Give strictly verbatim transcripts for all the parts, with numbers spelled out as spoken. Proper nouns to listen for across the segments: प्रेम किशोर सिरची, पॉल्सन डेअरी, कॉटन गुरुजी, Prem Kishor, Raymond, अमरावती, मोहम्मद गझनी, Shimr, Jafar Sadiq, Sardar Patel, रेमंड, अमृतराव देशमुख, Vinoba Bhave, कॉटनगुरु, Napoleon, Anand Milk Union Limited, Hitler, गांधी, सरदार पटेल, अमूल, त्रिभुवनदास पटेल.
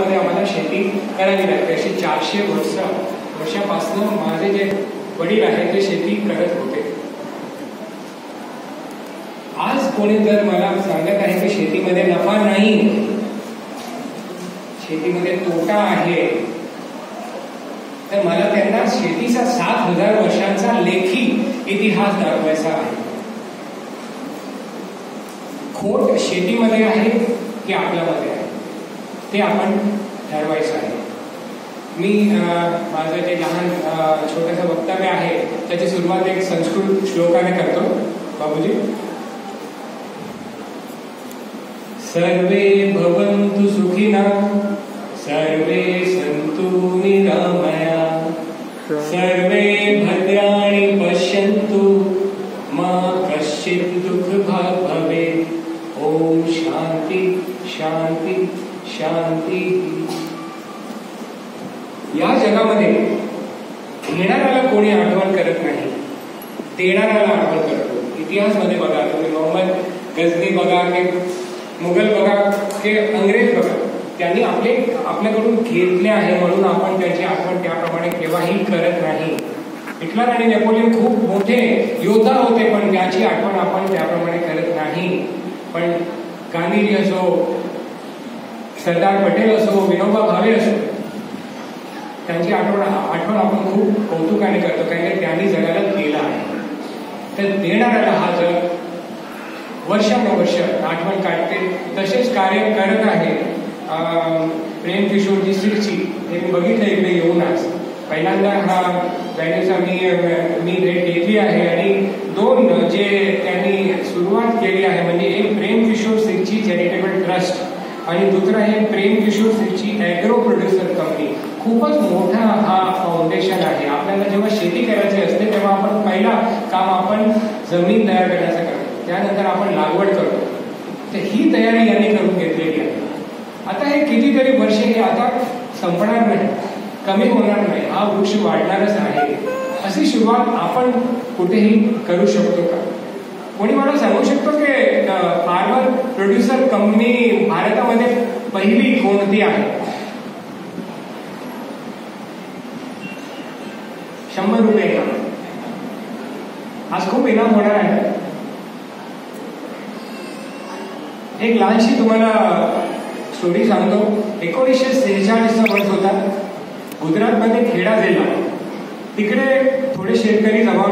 मध्ये आम्हाला शेती करावी लागते. अशी चारशे वर्ष वर्षापासून माझे जे वडील आहेत ते शेती करत होते. आज कोणी जर मला सांगत आहे की शेतीमध्ये नफा नाही, शेतीमध्ये तोटा आहे, तर मला त्यांना शेतीचा सात हजार वर्षांचा लेखी इतिहास दाखवायचा आहे. खोट शेतीमध्ये आहे की आपल्यामध्ये आहे ते आपण ठरवायचं आहे. मी माझं जे लहान छोटंसं वक्तव्य आहे त्याची सुरुवात एक संस्कृत श्लोकाने करतो. बाबूजी, सर्वे भवन्तु सुखिनः, सर्वे सन्तु निरामयाः, सर्वे भद्राणि पश्यन्तु, मा कश्चित् दुःखभाग् भवेत्. ओम शांति शांति शांति. या जगामध्ये घेणाऱ्याला कोणी आठवण करत नाही, देणाऱ्याला आठवण करतो. इतिहास मध्ये बघा, तुम्ही मोहम्मद गझनी बघा की मुघल बघा की अंग्रेज बघा, त्यांनी आपले आपल्याकडून घेतले आहे म्हणून आपण त्याची आठवण त्याप्रमाणे केव्हाही करत नाही. हिटलर आणि नेपोलियन खूप मोठे योद्धा होते पण त्याची आठवण आपण त्याप्रमाणे करत नाही. पण गांधीजी असो, सरदार पटेल असो, विनोबा भावे असो, त्यांची आठवण आठवण आपण खूप कौतुकाने करतो कारण त्यांनी जगाला केला आहे. तर देणाऱ्याला हा जग वर्षानुवर्ष आठवण काढते. तसेच कार्य करत आहे प्रेम किशोरजी सिरची, हे मी बघितलं इकडे येऊन. आज पहिल्यांदा हा बॅनेचा मी मी भेट घेतली आहे आणि दोन जे त्यांनी सुरुवात केली आहे म्हणजे एक प्रेम किशोर सिरची चॅरिटेबल ट्रस्ट आणि दुसरं हे प्रेम किशोर सिरची ॲग्रो प्रोड्युसर कंपनी. खूपच मोठा हा फाउंडेशन आहे. आपल्याला जेव्हा शेती करायची असते तेव्हा आपण पहिला काम आपण जमीन तयार करण्याचं करतो, त्यानंतर आपण लागवड करतो. तर ही तयारी यांनी करून घेतलेली आहे. आता हे कितीतरी वर्षे हे आता संपणार नाही, कमी होणार नाही, हा वृक्ष वाढणारच आहे. अशी सुरुवात आपण कुठेही करू शकतो का? कोणी मला सांगू शकतो की फार्मर प्रोड्युसर कंपनी भारतामध्ये पहिली कोणती आहे? शंभर रुपये इनाम. आज खूप इनाम होणार आहे. एक लहानशी तुम्हाला स्टोरी सांगतो. एकोणीसशे सेहेचाळीसचा वर्ष होता, गुजरातमध्ये खेडा जिल्हा, तिकडे थोडे शेतकरी जमा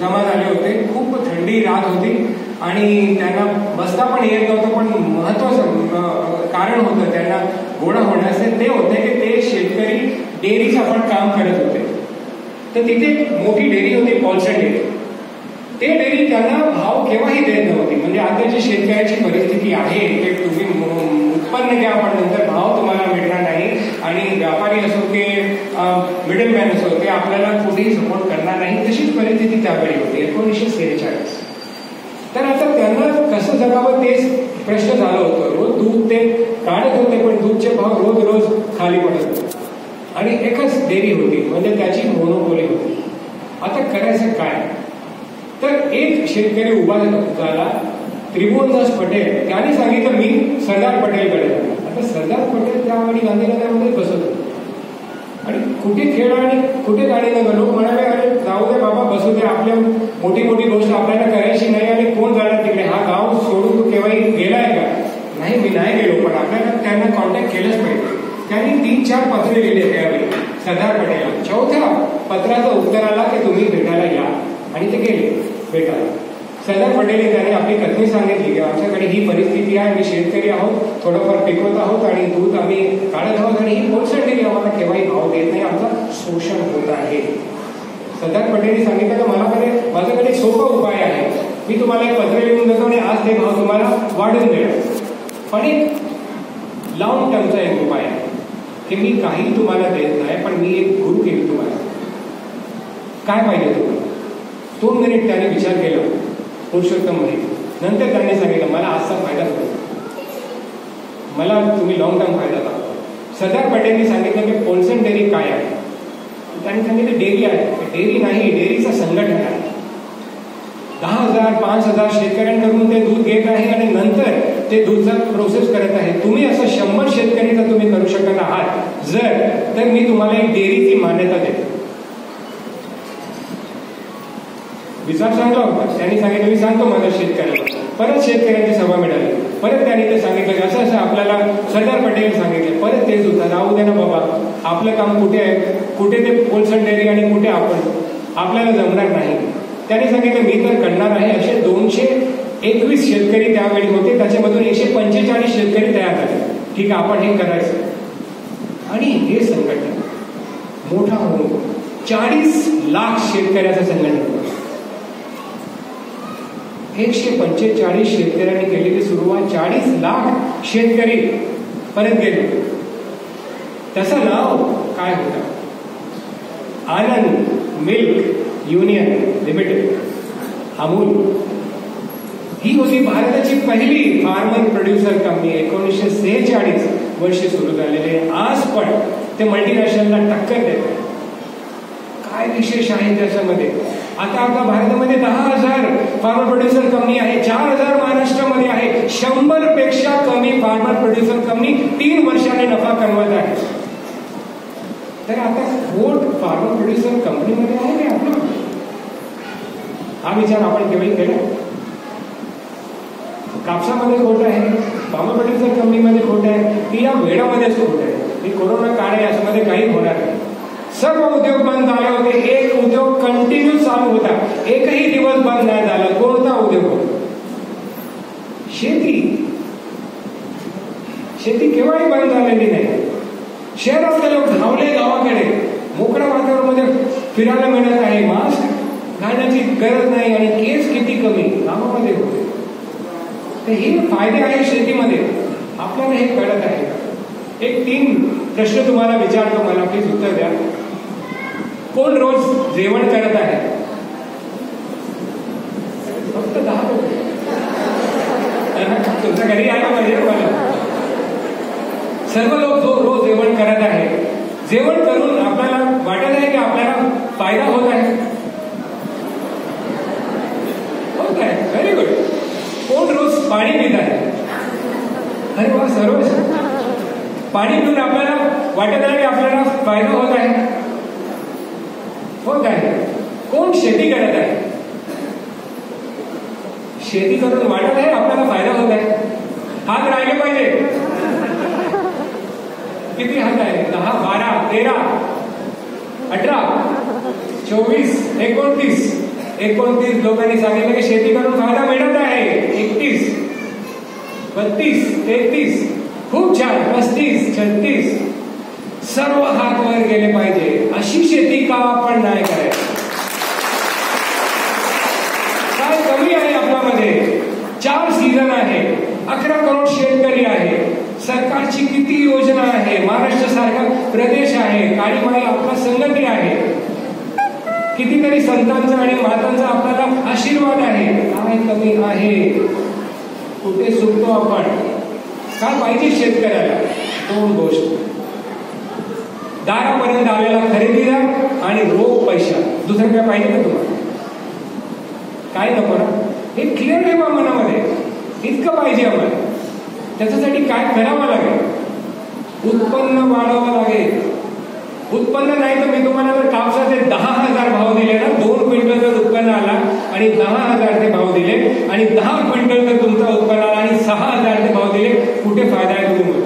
जमा झाले होते. खूप थंडी रात होती आणि त्यांना बसता पण येत नव्हतं. पण महत्वाचं कारण होतं त्यांना गोडा होण्याचे, ते होते की ते शेतकरी डेअरीचं पण काम करत होते. तर तिथे मोठी डेअरी होती, पॉल्सन डेअरी. ते डेअरी त्यांना भाव केव्हाही देत नव्हती. म्हणजे आता जी शेतकऱ्याची परिस्थिती आहे ते तुम्ही उत्पन्न घ्या पण नंतर भाव तुम्हाला मिळणार नाही आणि व्यापारी असो की मिडलमॅन असो ते आपल्याला कुठेही सपोर्ट करणार नाही. तशीच परिस्थिती त्यावेळी होती एकोणीसशे सेहेचाळीस. तर आता त्यांना कसं जगावं तेच प्रश्न झाला होता. रोज दूध ते काढत होते पण दूधचे भाव रोज रोज खाली पडत होते आणि एकच डेअरी होती म्हणजे त्याची मोनोपोली होती. आता करायचं काय? तर एक शेतकरी उभा झाला, त्रिभुवनदास पटेल, त्याने सांगितलं मी सरदार पटेलकडे. आता सरदार पटेल त्यावेळी गांधीनगरमध्ये बसत होते आणि कुठे खेळ आणि कुठे गाडीनगर. लोक म्हणाले अरे जाऊ दे बाबा, बसू दे, आपल्या मोठी मोठी गोष्ट आपल्याला करायची नाही आणि कोण जाणार तिकडे, हा गाव सोडून तो केव्हाही गेलाय का? नाही, मी नाही गेलो, पण आपल्याला त्यांना कॉन्टॅक्ट केलंच पाहिजे. त्यांनी तीन चार पत्रे लिहिले त्यावेळी सरदार पटेल. चौथ्या पत्राचं उत्तर आला की तुम्ही भेटायला या आणि ते गेले भेटायला. सरदार पटेल त्यांनी आपली कथनी सांगितली की आमच्याकडे ही परिस्थिती आहे, आम्ही शेतकरी आहोत, थोडंफार पिकवत आहोत आणि दूध आम्ही काढत आहोत आणि ही कोलसंडेली आम्हाला केव्हाही भाव देत नाही, आमचं शोषण होत आहे. सरदार पटेलनी सांगितलं की मलाकडे माझ्याकडे सोपा उपाय आहे, मी तुम्हाला एक पत्र लिहून देतो आणि आज ते भाव तुम्हाला वाढून देणार. पण एक लॉंग टर्मचा एक उपाय आहे की मी काही तुम्हाला देत नाही पण मी एक गुरु केली तुम्हाला. काय पाहिजे तुम्हाला? दोन मिनिट त्याने विचार केला पुरुषोत्तम मध्ये. नंतर त्यांनी सांगितलं मला आजचा फायदा होतो, मला तुम्ही लॉंग टर्म फायदा दाखवा. सरदार पटेलनी सांगितलं की पोल्सन डेअरी काय आहे? त्यांनी सांगितलं डेअरी आहे. डेअरी नाही, डेअरीचं संघटन आहे. दहा हजार पाच हजार शेतकऱ्यांकडून ते दूध घेत आहे आणि नंतर ते दूधचा प्रोसेस करत आहे. तुम्ही असं शंभर शेतकरी जर तुम्ही करू शकत आहात जर, तर मी तुम्हाला एक डेअरीची मान्यता देतो. विचार सांगला होता, त्यांनी सांगितलं मी सांगतो माझ्या शेतकऱ्याला. परत शेतकऱ्यांची सभा मिळाली, परत त्यांनी ते सांगितलं की असं असं आपल्याला सरदार पटेल सांगितलं. परत तेच होतं, राहू दे ना बाबा, आपलं काम कुठे आहे, कुठे ते कोलसण डेअरी आणि कुठे आपण, आपल्याला जमणार नाही. त्यांनी सांगितलं मी तर करणार आहे. असे दोनशे एकवीस शेतकरी त्यावेळी होते, त्याच्यामधून एकशे पंचेचाळीस शेतकरी तयार झाले. ठीक आहे, आपण हे करायचं. आणि हे संघटन मोठा होऊन चाळीस लाख शेतकऱ्याचं संघटन, एकशे पंचेचाळीस शेतकऱ्यांनी केलेली सुरुवात चाळीस लाख शेतकरी परत गेले. त्याचं नाव काय होतं? Anand milk union limited, अमूल. ही होती भारताची पहिली फार्मर प्रोड्युसर कंपनी. एकोणीसशे सेहेचाळीस वर्षी सुरू झालेले, आज पण ते मल्टीनॅशनलला टक्कर देतात. काय विशेष आहे त्याच्यामध्ये? आता आपल्या भारतामध्ये दहा हजार फार्मर प्रोड्युसर कंपनी आहे, चार हजार महाराष्ट्रामध्ये आहे. शंभर पेक्षा कमी फार्मर प्रोड्युसर कंपनी तीन वर्षाने नफा कमवत आहे. तर आता कोट फार्मर प्रोड्युसर कंपनीमध्ये आहे का आपलं? हा विचार आपण केव्हाही केला? कापसामध्ये खोट आहे, फार्मर प्रोड्युसर कंपनीमध्ये खोट आहे, ती या वेळामध्येच खोट आहे. ती कोरोना काळ आहे, याच्यामध्ये काही होणार नाही. सर्व उद्योग बंद झाले होते, एक उद्योग कंटिन्यू चालू होता, एकही दिवस बंद नाही झाला. कोणता उद्योग? शेती. शेती केव्हाही बंद झालेली नाही. शहरातले लोक धावले गावाकडे, मोकळ्या वातावरणामध्ये फिरायला मिळत आहे, मास्क घालण्याची गरज नाही, आणि केस किती कमी गावामध्ये होते. तर हे फायदे आहे शेतीमध्ये. आपल्याला हे कळत आहे? एक तीन प्रश्न तुम्हाला विचारतो, मला प्लीज उत्तर द्या. कोण रोज जेवण करत आहे? फक्त दहा लोक. तुमच्या घरी आला पाहिजे मला. सर्व लोक रोज जेवण करत आहे. जेवण करून आपल्याला वाटत आहे की आपल्याला फायदा होत आहे? होत आहे. Very good. कोण रोज पाणी पित आहे? अरे वा, सर्वच. पाणी पिऊन आपल्याला वाटत आहे की आपल्याला फायदा होत आहे? होत आहे. कोण शेती करत आहे? शेती करून वाटत आहे आपल्याला फायदा होत आहे? हात राहिले पाहिजे. किती हात आहे? दहा, बारा, तेरा, अठरा, चोवीस, एकोणतीस. एकोणतीस लोकांनी सांगितलं की शेती करून फायदा मिळत आहे. एकतीस, बत्तीस, तेहतीस, खूप छान, पस्तीस, छत्तीस. सर्व हात वर गेले पाहिजे. अशी शेती का आपण नाही करायची? काय कमी आहे आपल्यामध्ये? चार सीझन आहे, अकरा करोड शेतकरी आहे, सरकारची किती योजना आहे, महाराष्ट्र सारखा प्रदेश आहे, काळीमाई आपला संगती आहे, कितीतरी संतांचा आणि मातांचा आपल्याला आशीर्वाद आहे. काय कमी आहे? कुठे सुटतो आपण? काय पाहिजे शेतकऱ्याला? दोन गोष्ट: दारापर्यंत आलेला खरेदीदार आणि रोख पैसा. दुसरं काय पाहिजे का तुम्हाला? काय नको ना? हे क्लिअर ठेवा मनामध्ये. इतकं पाहिजे आम्हाला. त्याच्यासाठी काय करावं लागेल? उत्पन्न वाढवावं लागेल. उत्पन्न नाही तर मी तुम्हाला जर कापसाचे दहा हजार भाव दिले ना, दोन क्विंटल जर उत्पन्न आला आणि दहा हजारचे भाव दिले, आणि दहा क्विंटल जर तुमचा उत्पन्न आला आणि सहा हजारचे भाव दिले, कुठे फायदा आहे तुम्हाला?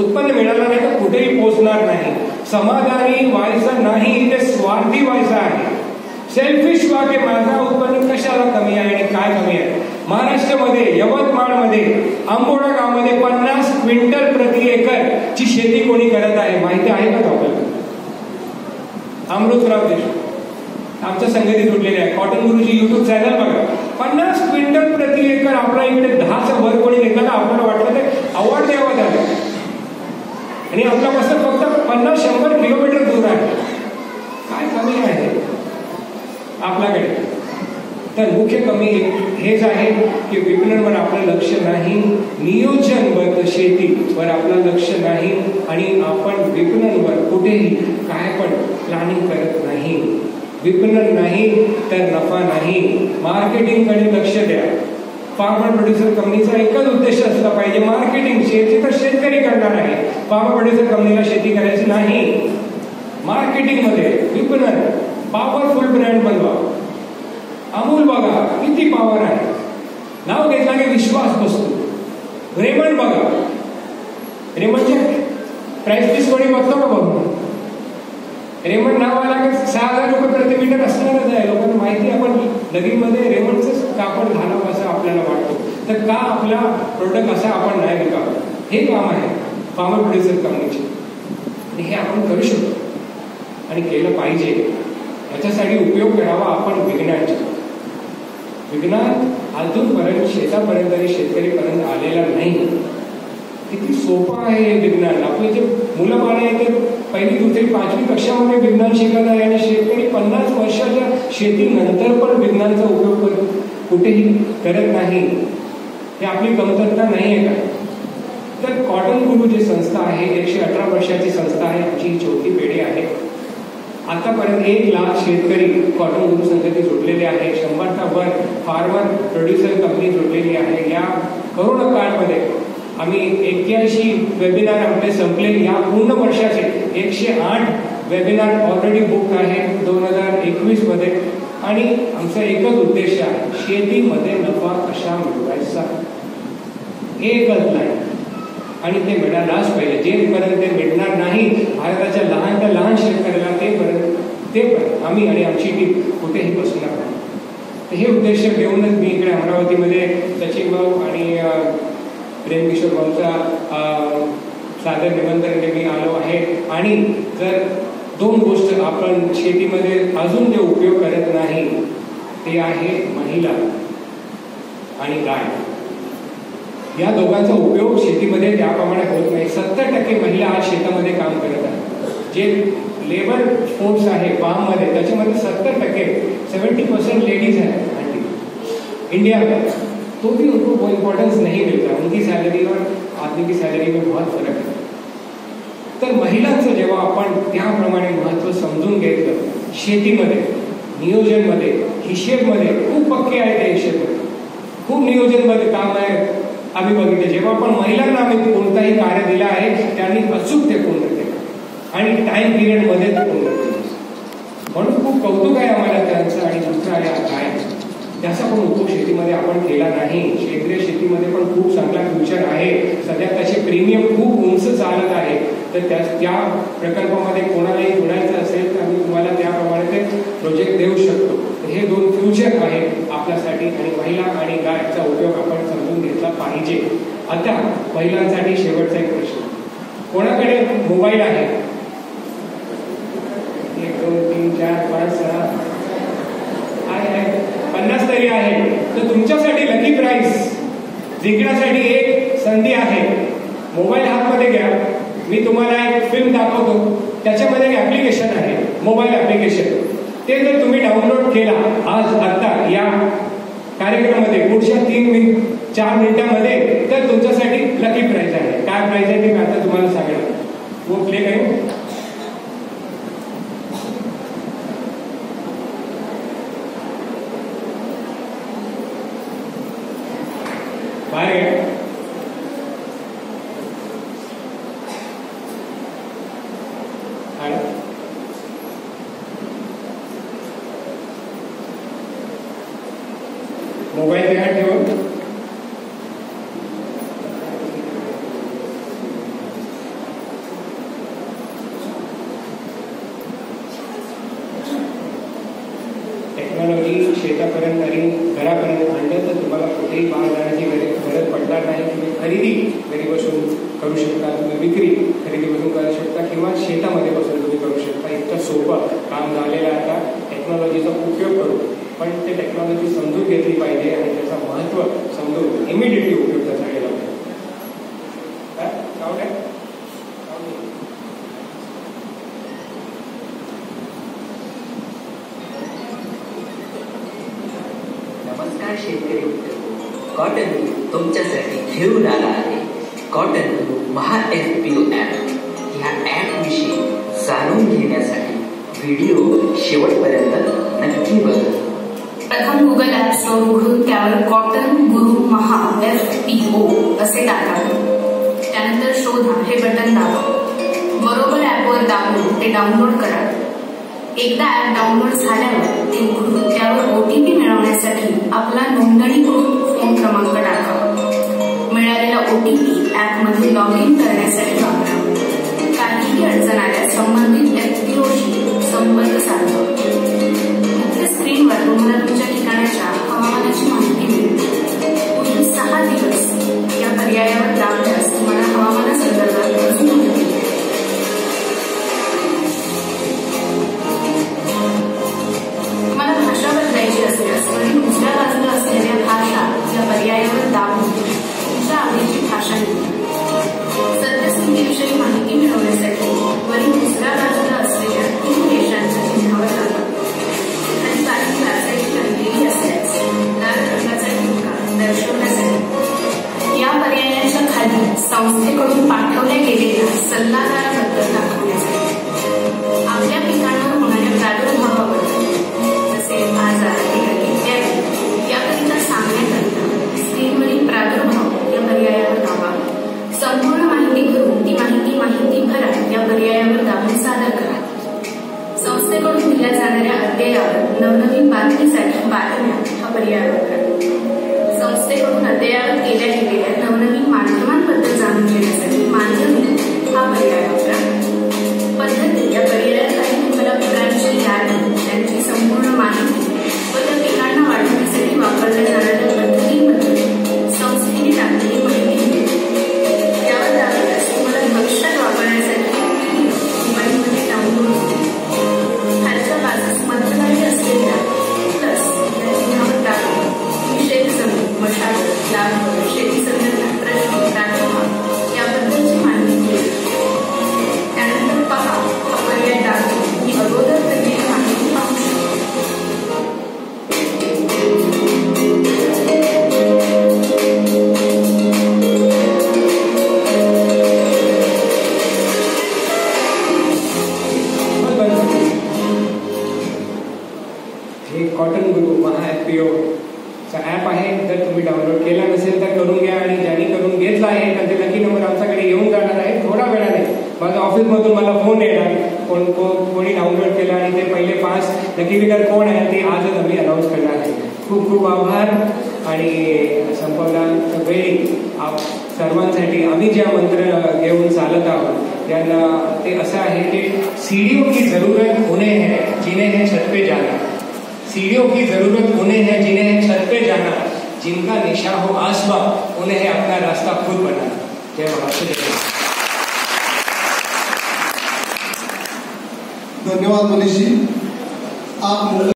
उत्पन्न मिळालं नाही तर कुठेही पोचणार नाही. समाधानी व्हायचं नाही, ते स्वार्थी व्हायचं आहे. सेल्फिश वागे. माझा उत्पन्न कशाला कमी आहे आणि काय कमी आहे? महाराष्ट्रामध्ये यवतमाळमध्ये आंबोडा गावामध्ये पन्नास क्विंटल प्रति एकर ची शेती कोणी करत आहे? माहिती आहे का आपल्याला? अमृतराव देशमुख आमच्या संगती सुटलेले आहे. कॉटन गुरुजी युट्यूब चॅनल बघा. पन्नास क्विंटल प्रति एकर आपल्या इकडे दहाचा भर कोणी निघाला. आपल्याला वाटलं ते अवॉर्ड द्यावा त्याला. आणि आपल्यापासून फक्त पन्नास शंभर किलोमीटर दूर आहे. काय कमी आहे आपल्याकडे? तर मुख्य कमी हेच आहे की विपणनवर आपलं लक्ष नाही, नियोजनबद्ध शेतीवर आपलं लक्ष नाही, आणि आपण विपणनवर कुठेही काय पण प्लॅनिंग करत नाही. विपणन नाही तर नफा नाही. मार्केटिंगकडे लक्ष द्या. फार्मर प्रोड्युसर कंपनीचा एकच उद्देश असला पाहिजे मार्केटिंग. शेती तर शेतकरी पावर प्रोड्यूसर कंपनीला शेती करायची नाही, मार्केटिंग मध्ये विपणन पॉवरफुल ब्रँड बनवा. अमूल बघा किती पॉवर आहे, नाव घेतला की विश्वास बसतो. रेमंड बघा, रेमंडच्या प्राइस लिस्ट कोणी बघतो का बघू? रेमंड नावाला सहा हजार रुपये प्रति मीटर असणारच आहे, लोकांना माहिती. आपण लगीनमध्ये रेमंडच कापड घालावं असं आपल्याला वाटतो, तर का आपला प्रोडक्ट असा आपण नाही विकावा? हे काम आहे फार्मर प्रोड्युसर कंपनीचे आणि हे आपण करू शकतो आणि केलं पाहिजे. याच्यासाठी उपयोग करावा आपण विज्ञानाचा. विज्ञान अजूनपर्यंत शेतापर्यंत आणि शेतकरीपर्यंत आलेला नाही. किती सोपं आहे हे विज्ञान. आपले जे मुलं बाळ आहे ते पहिली दुसरी पाचवी कक्षामध्ये विज्ञान शिकत आहे आणि शेतकरी पन्नास वर्षाच्या शेतीनंतर पण विज्ञानाचा उपयोग करत कुठेही करत नाही. हे आपली कमतरता नाही आहे का? तर कॉटन गुरु जी संस्था आहे, एकशे अठरा वर्षाची संस्था आहे, आमची ही चौथी पिढी आहे. आतापर्यंत एक लाख शेतकरी कॉटन गुरु संस्थेने जोडलेले आहे. शंभरचा वर फार्मर प्रोड्युसर कंपनी जोडलेली आहे. या कोरोना काळामध्ये आम्ही एक्क्याऐंशी वेबिनार आपले संपले. या पूर्ण वर्षाचे एकशे आठ वेबिनार ऑलरेडी बुक आहे दोन हजार एकवीसमध्ये. आणि आमचा एकच उद्देश आहे, शेतीमध्ये नफा कशा मिळवायचा, एकच नाही आणि ते मिळालाच पाहिजे. जेपर्यंत ते मिळणार नाही भारताच्या लहान त्या लहान शेतकऱ्याला, तेपर्यंत ते पण आम्ही आणि आमची टीम कुठेही बसणार नाही. तर हे उद्देश घेऊनच मी इकडे अमरावतीमध्ये सचिन भाऊ आणि प्रेम किशोर भाऊचा सादर निमंत्रण घेऊन मी आलो आहे. आणि जर दोन गोष्ट आपण शेतीमध्ये अजून जे उपयोग करत नाही ते आहे महिला आणि गाय. या दोघांचा उपयोग शेतीमध्ये त्याप्रमाणे होत नाही. सत्तर टक्के महिला आज शेतामध्ये काम करत आहेत. जे लेबर फोर्स आहे फार्ममध्ये त्याच्यामध्ये सत्तर टक्के सेवन्टी पर्सेंट लेडीज आहेत इंडियामध्ये. तो भी उनको वो इम्पोर्टेंस नहीं मिलता. उनकी सैलरी और आदमी की सैलरी में बहुत फरक है. तर महिलांचं जेव्हा आपण त्याप्रमाणे महत्त्व समजून घेतलं शेतीमध्ये, नियोजनमध्ये, हिशेबमध्ये खूप पक्के आहे. त्या हिशेबमध्ये खूप नियोजनमध्ये काम आहे. आम्ही बघितलं जेव्हा आपण महिलांना आम्ही कोणताही कार्य दिला आहे त्यांनी अचूक ते पूर्ण केलं आणि टाइम पिरियडमध्ये ते पूर्ण केलं. म्हणून खूप कौतुक आहे आम्हाला त्यांचं. आणि दुसरं आहे काय, त्याचा पण उपयोग शेतीमध्ये आपण केला नाही. सेंद्रिय शेतीमध्ये पण खूप चांगला फ्युचर आहे. सध्या त्याचे प्रीमियम खूप उंच चालत आहे. तर त्या त्या प्रकल्पामध्ये कोणालाही जोडायचं असेल तर आम्ही तुम्हाला त्याप्रमाणे ते प्रोजेक्ट देऊ शकतो. हे दोन फ्युचर आहे आपल्यासाठी आणि महिला आणि गायचा उपयोग आपण समजून घेतला पाहिजे. आता महिलांसाठी शेवटचा एक प्रश्न, कोणाकडे मोबाईल आहे? एक दोन तीन चार पाच सहा आहे, पन्नास तरी आहे. तर तुमच्यासाठी लकी प्राइस जिंकण्यासाठी एक संधी आहे. मोबाईल हातमध्ये घ्या, मी तुम्हाला एक फिल्म दाखवतो. त्याच्यामध्ये एक ऍप्लिकेशन आहे मोबाईल ऍप्लिकेशन. ते जर तुम्ही डाउनलोड केला आज आता या कार्यक्रमामध्ये पुढच्या तीन मिनिट चार मिनिटामध्ये तर तुमच्यासाठी लकी प्राइज आहे. काय प्राइज आहे ते मी आता तुम्हाला सांगणार. वो प्ले करू. बाय त्यानंतर शोध शोधा हे बटन दाबा. बरोबर ॲपवर दाबून ते डाउनलोड करा. एकदा ॲप डाउनलोड झाल्यावर ते उघडून त्यावर ओटीपी मिळवण्यासाठी आपला नोंदणीकृत फोन क्रमांक टाका. मिळालेला ओटीपी ॲपमध्ये लॉग इन करण्यासाठी वापरा. काहीही अडचण आल्यास संबंधित व्यक्तीशी संपर्क साधा. मुख्य स्क्रीनवर तुम्हाला तुमच्या ठिकाणाच्या हवामानाची माहिती मिळेल. पुढील सहा दिवस या पर्यायावर दाबल्यास तुम्हाला हवामानासंदर्भात माहिती मिळेल. मला भाषा बदलायची असल्यास वरील दुसऱ्या बाजूला असलेल्या भाषा या पर्यायावर दाबून तुमच्या आवडीची भाषा निवडा. सद्यस्थितीविषयी माहिती मिळवण्यासाठी वरील दुसऱ्या बाजूला असलेल्या तीन देशांच्या चिन्हावर दाबा. आणि काही भाषेची कामगिरी असल्यास लाल रंगाचा ठिपका दर्शवण्यासाठी या पर्यायांच्या खाली संस्थेकडून पाठवल्या गेलेल्या सल्लागाराबद्दल दाखवण्यासाठी आपल्या पिकांवर होणाऱ्या प्रादुर्भावाबद्दल जसे आजार इत्यादी याकरिता सांगण्याकरिता स्क्रीनवरील प्रादुर्भाव या पर्यायावर दाबा. संपूर्ण माहिती भरून ती माहिती माहिती भरा या पर्यायावर दाबून सादर करा. संस्थेकडून दिल्या जाणाऱ्या अद्ययावत नवनवीन बातमीसाठी बातम्या हा पर्यायावर करा. संस्थेकडून अद्ययावत केल्या गेलेल्या नवनवीन माध्यमांबद्दल जाणून घेण्यासाठी माध्यम हा पर्याय वापरा. पद्धती या पर्यायात काही तुम्हाला प्रकारांची यादी त्यांची संपूर्ण माहिती व त्या पिकांना वाढवण्यासाठी वापरल्या जाणाऱ्या पद्धतींबद्दल संस्थेने टाकलेली माहिती